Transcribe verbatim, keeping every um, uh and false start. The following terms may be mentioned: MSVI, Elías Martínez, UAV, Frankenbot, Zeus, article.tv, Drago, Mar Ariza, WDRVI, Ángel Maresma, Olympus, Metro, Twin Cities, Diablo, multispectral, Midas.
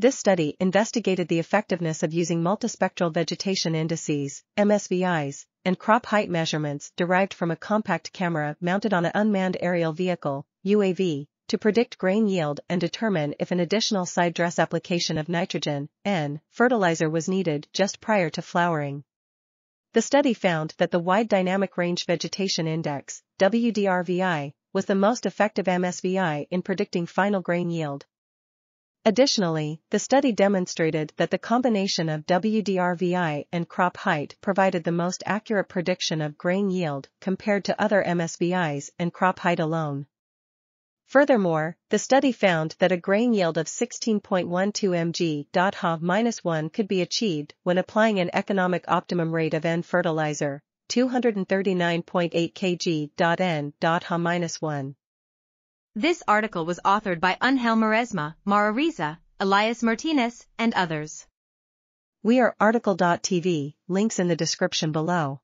This study investigated the effectiveness of using multispectral vegetation indices, M S V Is, and crop height measurements derived from a compact camera mounted on an unmanned aerial vehicle, U A V, to predict grain yield and determine if an additional side dress application of nitrogen, N, fertilizer was needed just prior to flowering. The study found that the Wide Dynamic Range Vegetation Index, W D R V I, was the most effective M S V I in predicting final grain yield. Additionally, the study demonstrated that the combination of W D R V I and crop height provided the most accurate prediction of grain yield compared to other M S V Is and crop height alone. Furthermore, the study found that a grain yield of sixteen point one two grams per hectare minus one could be achieved when applying an economic optimum rate of N fertilizer, two hundred thirty-nine point eight kilograms per hectare minus one. This article was authored by Ángel Maresma, Mar Ariza, Elias Martinez, and others. We are article dot T V, links in the description below.